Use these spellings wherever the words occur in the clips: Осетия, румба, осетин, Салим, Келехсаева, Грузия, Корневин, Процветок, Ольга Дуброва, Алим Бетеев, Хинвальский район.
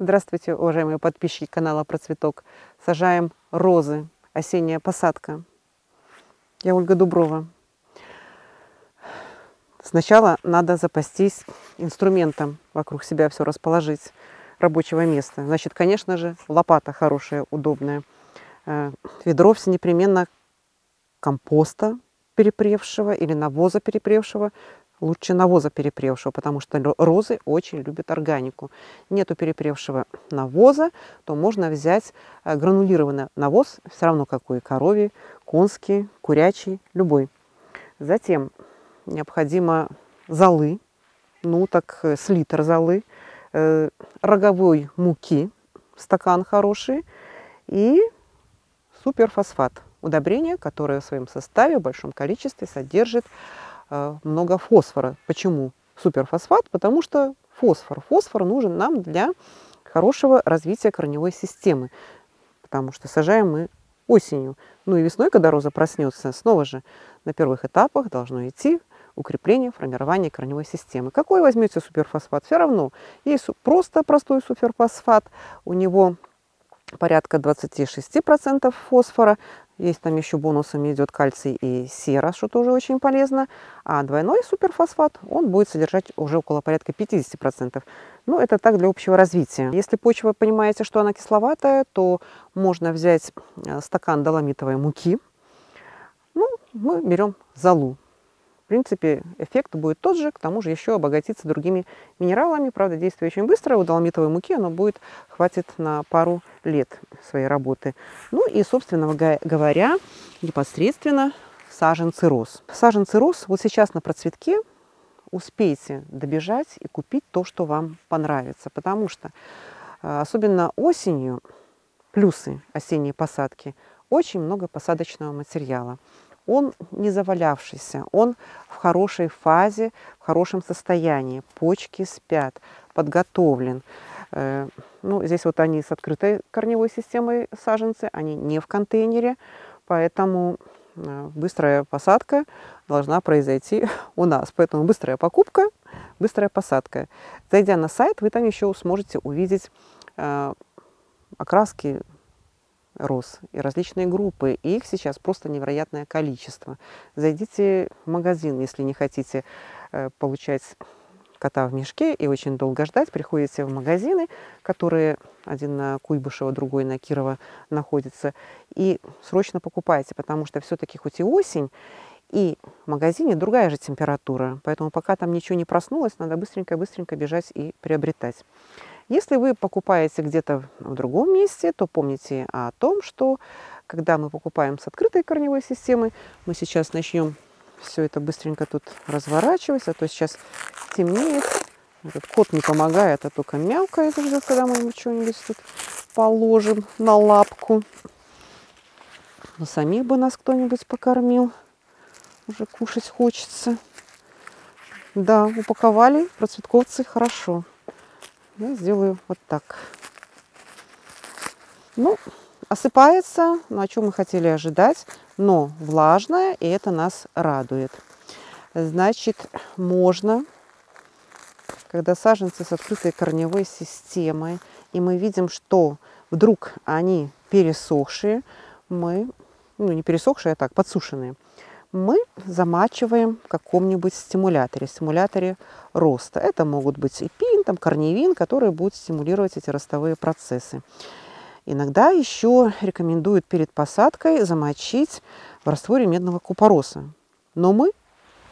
Здравствуйте, уважаемые подписчики канала Процветок. Сажаем розы. Осенняя посадка. Я Ольга Дуброва. Сначала надо запастись инструментом, вокруг себя все расположить, рабочего места. Значит, конечно же, лопата хорошая, удобная. Ведро все непременно компоста перепревшего или навоза перепревшего. Лучше навоза перепревшего, потому что розы очень любят органику. Нету перепревшего навоза, то можно взять гранулированный навоз, все равно какой, коровий, конский, курячий, любой. Затем необходимо золы, ну так слитр золы, роговой муки, стакан хороший и суперфосфат. Удобрение, которое в своем составе в большом количестве содержит много фосфора. Почему суперфосфат? Потому что фосфор. Фосфор нужен нам для хорошего развития корневой системы, потому что сажаем мы осенью. Ну и весной, когда роза проснется, снова же на первых этапах должно идти укрепление, формирование корневой системы. Какой возьмете суперфосфат? Все равно есть просто простой суперфосфат. У него порядка 26% фосфора. Есть там еще бонусами идет кальций и сера, что тоже очень полезно. А двойной суперфосфат, он будет содержать уже около порядка 50%. Но это так для общего развития. Если почва, понимаете, что она кисловатая, то можно взять стакан доломитовой муки. Ну, мы берем золу. В принципе, эффект будет тот же, к тому же еще обогатится другими минералами. Правда, действие очень быстро. У доломитовой муки оно будет, хватит на пару лет своей работы. Ну и, собственно говоря, непосредственно саженцы роз. Саженцы роз вот сейчас на Процветке успейте добежать и купить то, что вам понравится. Потому что, особенно осенью, плюсы осенней посадки, очень много посадочного материала. Он не завалявшийся, он в хорошей фазе, в хорошем состоянии. Почки спят, подготовлен. Ну, здесь вот они с открытой корневой системой саженцы, они не в контейнере, поэтому быстрая посадка должна произойти у нас. Поэтому быстрая покупка, быстрая посадка. Зайдя на сайт, вы там еще сможете увидеть окраски роз и различные группы, и их сейчас просто невероятное количество. Зайдите в магазин, если не хотите получать кота в мешке и очень долго ждать. Приходите в магазины, которые один на Куйбышева, другой на Кирова находится, и срочно покупайте, потому что все-таки хоть и осень, и в магазине другая же температура, поэтому пока там ничего не проснулось, надо быстренько-быстренько бежать и приобретать. Если вы покупаете где-то в другом месте, то помните о том, что когда мы покупаем с открытой корневой системы, мы сейчас начнем все это быстренько тут разворачивать, а то сейчас темнеет. Этот кот не помогает, а только мяукает, ждет, когда мы ему что-нибудь тут положим на лапку. Но самих бы нас кто-нибудь покормил. Уже кушать хочется. Да, упаковали процветковцы хорошо. Я сделаю вот так. Ну, осыпается, ну, о чем мы хотели ожидать, но влажная, и это нас радует. Значит, можно, когда саженцы с открытой корневой системой, и мы видим, что вдруг они пересохшие, мы, ну, не пересохшие, а так, подсушенные, мы замачиваем в каком-нибудь стимуляторе роста. Это могут быть и пин, там, корневин, которые будут стимулировать эти ростовые процессы. Иногда еще рекомендуют перед посадкой замочить в растворе медного купороса. Но мы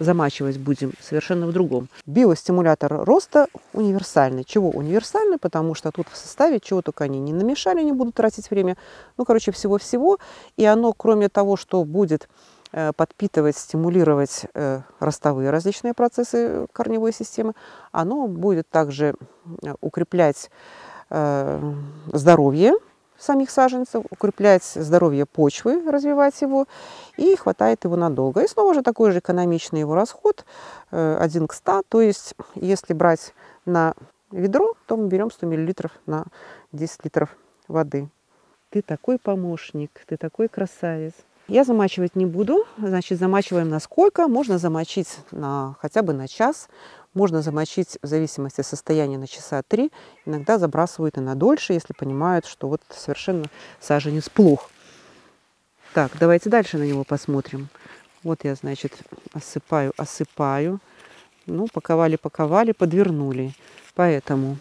замачивать будем совершенно в другом. Биостимулятор роста универсальный. Чего универсальный? Потому что тут в составе чего только они не намешали, не будут тратить время. Ну, короче, всего-всего. И оно, кроме того, что будет подпитывать, стимулировать ростовые различные процессы корневой системы, оно будет также укреплять здоровье самих саженцев, укреплять здоровье почвы, развивать его, и хватает его надолго. И снова же такой же экономичный его расход, 1 к 100, то есть если брать на ведро, то мы берем 100 мл на 10 литров воды. Ты такой помощник, ты такой красавец. Я замачивать не буду, значит, замачиваем на сколько? Можно замочить на, хотя бы на час, Можно замочить в зависимости от состояния на часа 3. Иногда забрасывают и на дольше, если понимают, что вот совершенно саженец плох. Так, давайте дальше на него посмотрим. Вот я, значит, осыпаю. Ну, паковали, подвернули. Поэтому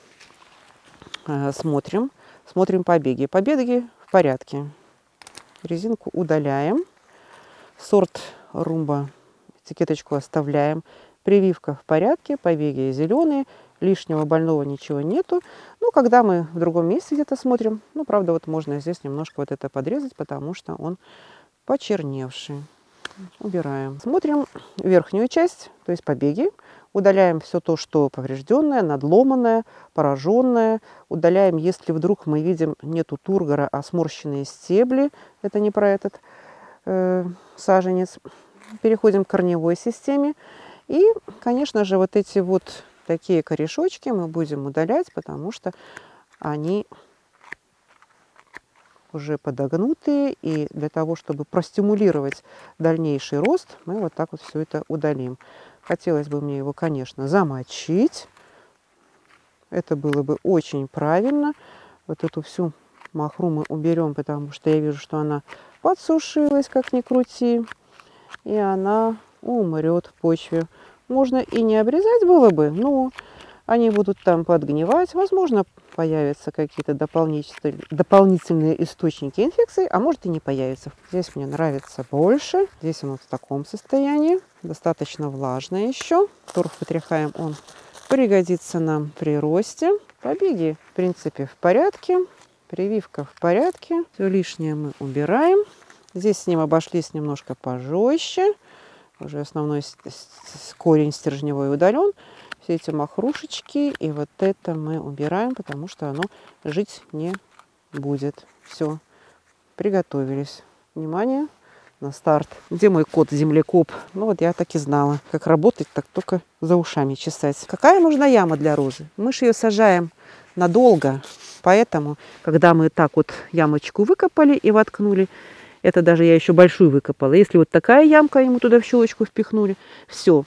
смотрим побеги. Побеги в порядке. Резинку удаляем. Сорт румба, этикеточку оставляем. Прививка в порядке, побеги зеленые, лишнего больного ничего нету. Ну, когда мы в другом месте где-то смотрим, ну, правда, вот можно здесь немножко вот это подрезать, потому что он почерневший. Убираем. Смотрим верхнюю часть, то есть побеги. Удаляем все то, что поврежденное, надломанное, пораженное. Удаляем, если вдруг мы видим, нету тургора, а сморщенные стебли. Это не про этот саженец. Переходим к корневой системе. И, конечно же, вот эти вот такие корешочки мы будем удалять, потому что они уже подогнутые. И для того, чтобы простимулировать дальнейший рост, мы вот так вот все это удалим. Хотелось бы мне его, конечно, замочить. Это было бы очень правильно. Вот эту всю махру мы уберем, потому что я вижу, что она подсушилась, как ни крути. И она умрет в почве. Можно и не обрезать было бы, но они будут там подгнивать. Возможно, появятся какие-то дополнительные источники инфекции, а может и не появятся. Здесь мне нравится больше. Здесь он вот в таком состоянии. Достаточно влажно еще. Торф потряхаем, он пригодится нам при росте. Побеги, в принципе, в порядке. Прививка в порядке. Все лишнее мы убираем. Здесь с ним обошлись немножко пожестче. Уже основной корень стержневой удален. Все эти махрушечки и вот это мы убираем, потому что оно жить не будет. Все, приготовились. Внимание, на старт. Где мой кот-землекоп? Ну вот я так и знала. Как работать, так только за ушами чесать. Какая нужна яма для розы? Мы же ее сажаем надолго. Поэтому, когда мы так вот ямочку выкопали и воткнули, это даже я еще большую выкопала. Если вот такая ямка, ему туда в щелочку впихнули, все.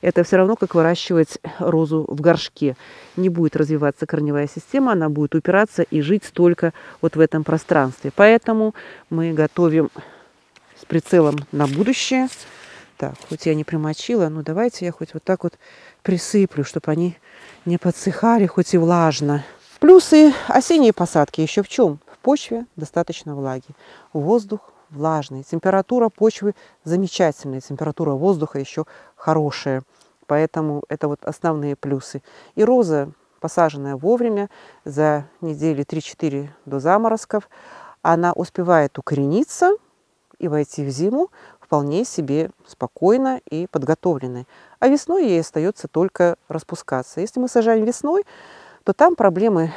Это все равно, как выращивать розу в горшке. Не будет развиваться корневая система, она будет упираться и жить только вот в этом пространстве. Поэтому мы готовим с прицелом на будущее. Так, хоть я не примочила, но давайте я хоть вот так вот присыплю, чтобы они не подсыхали, хоть и влажно. Плюсы осенние посадки еще в чем? В почве достаточно влаги, воздух влажный, температура почвы замечательная, температура воздуха еще хорошая. Поэтому это вот основные плюсы. И роза, посаженная вовремя, за недели 3-4 до заморозков, она успевает укорениться и войти в зиму вполне себе спокойно и подготовленной. А весной ей остается только распускаться. Если мы сажаем весной, то там проблемы: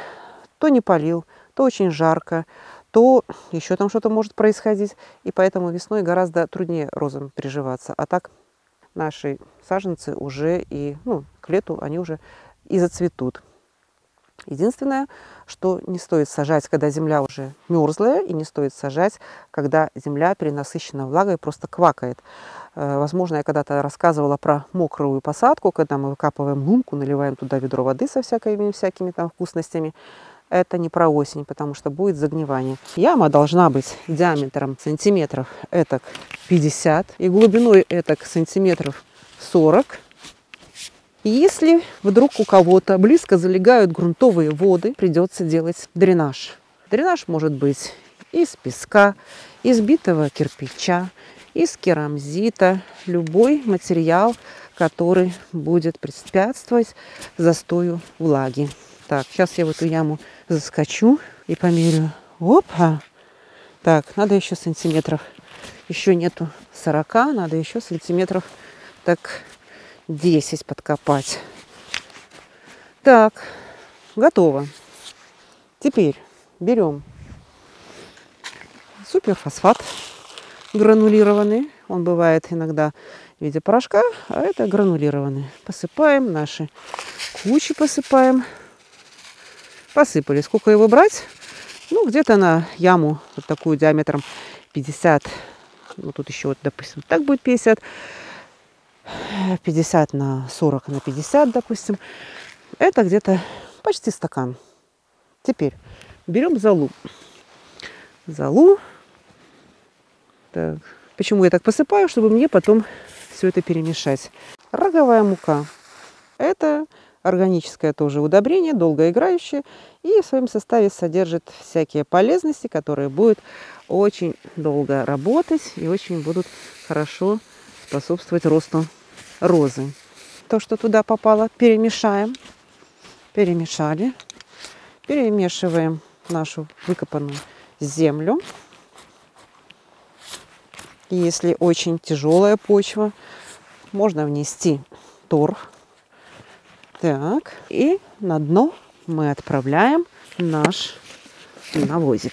то не полил, то очень жарко, то еще там что-то может происходить. И поэтому весной гораздо труднее розам приживаться. А так наши саженцы уже и к лету они уже и зацветут. Единственное, что не стоит сажать, когда земля уже мерзлая, и не стоит сажать, когда земля перенасыщена влагой, просто квакает. Возможно, я когда-то рассказывала про мокрую посадку, когда мы выкапываем лунку, наливаем туда ведро воды со всякими там вкусностями. Это не про осень, потому что будет загнивание. Яма должна быть диаметром сантиметров этак 50 и глубиной этак сантиметров 40. Если вдруг у кого-то близко залегают грунтовые воды, придется делать дренаж. Дренаж может быть из песка, из битого кирпича, из керамзита, любой материал, который будет препятствовать застою влаги. Так, сейчас я в эту яму заскочу и померю. Опа! Так, надо еще сантиметров. Еще нету 40, надо еще сантиметров так 10 подкопать. Так, готово. Теперь берем суперфосфат гранулированный. Он бывает иногда в виде порошка, а это гранулированный. Посыпаем, наши кучи посыпаем. Посыпали. Сколько его брать? Ну, где-то на яму вот такую диаметром 50. Ну, тут еще, вот, допустим, так будет 50. 50 на 40 на 50, допустим, это где-то почти стакан. Теперь берем золу. Золу. Так. Почему я так посыпаю? Чтобы мне потом все это перемешать. Роговая мука. Это органическое тоже удобрение, долгоиграющее. И в своем составе содержит всякие полезности, которые будут очень долго работать и очень будут хорошо способствовать росту розы. То, что туда попало, перемешаем. Перемешали. Перемешиваем нашу выкопанную землю. Если очень тяжелая почва, можно внести торф. Так, и на дно мы отправляем наш навозик.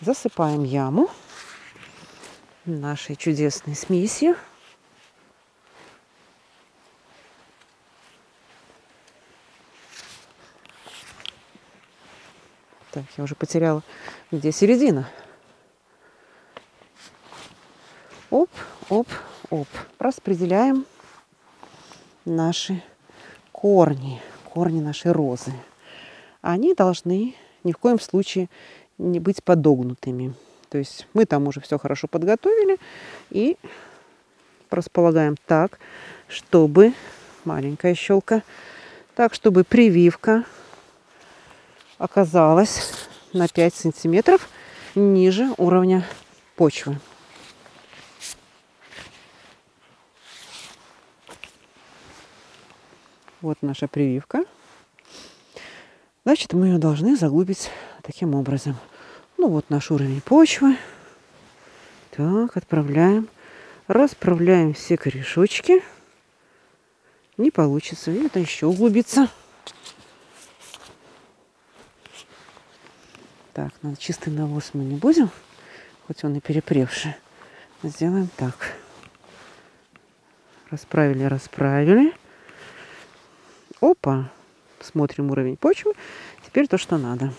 Засыпаем яму нашей чудесной смесью. Так, я уже потеряла, где середина. Оп, оп, оп. Распределяем наши корни, нашей розы. Они должны ни в коем случае не быть подогнутыми. То есть мы там уже все хорошо подготовили и располагаем так, чтобы маленькая щелка, так, чтобы прививка оказалась на 5 сантиметров ниже уровня почвы. Вот наша прививка. Значит, мы ее должны заглубить таким образом. Ну вот наш уровень почвы. Так, отправляем. Расправляем все корешочки. Не получится. И это еще углубится. Так, на чистый навоз мы не будем, хоть он и перепревший. Сделаем так. Расправили, расправили. Опа! Смотрим уровень почвы. Теперь то, что надо.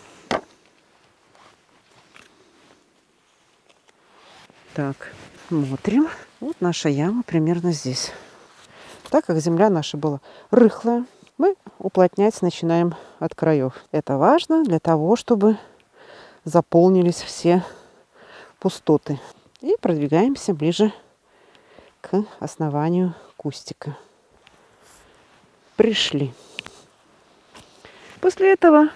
Так, смотрим. Вот наша яма примерно здесь. Так как земля наша была рыхлая, мы уплотнять начинаем от краев. Это важно для того, чтобы заполнились все пустоты. И продвигаемся ближе к основанию кустика. Пришли. После этого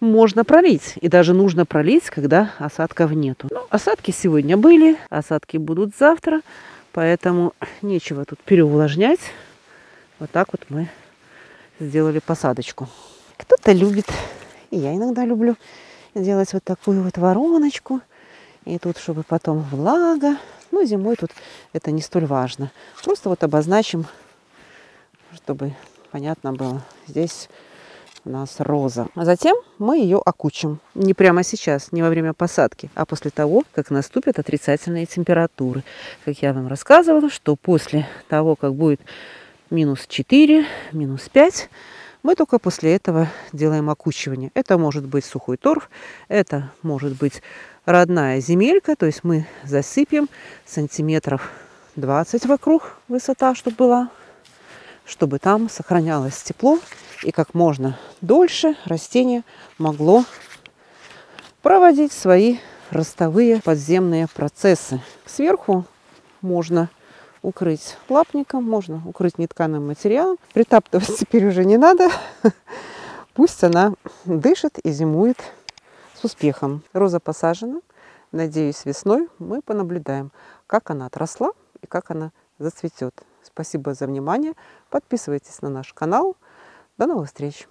можно пролить. И даже нужно пролить, когда осадков нету. Но осадки сегодня были, осадки будут завтра. Поэтому нечего тут переувлажнять. Вот так вот мы сделали посадочку. Кто-то любит, и я иногда люблю, делать вот такую вот вороночку. И тут, чтобы потом влага. Ну, зимой тут это не столь важно. Просто вот обозначим, чтобы понятно было. Здесь у нас роза. А затем мы ее окучим. Не прямо сейчас, не во время посадки, а после того, как наступят отрицательные температуры. Как я вам рассказывала, что после того, как будет минус 4, минус 5, мы только после этого делаем окучивание. Это может быть сухой торф, это может быть родная земелька. То есть мы засыпем сантиметров 20 вокруг высота, чтобы была, чтобы там сохранялось тепло и как можно дольше растение могло проводить свои ростовые подземные процессы. Сверху можно укрыть лапником, можно укрыть нетканым материалом. Притаптывать теперь уже не надо. Пусть она дышит и зимует с успехом. Роза посажена. Надеюсь, весной мы понаблюдаем, как она отросла и как она зацветет. Спасибо за внимание. Подписывайтесь на наш канал. До новых встреч!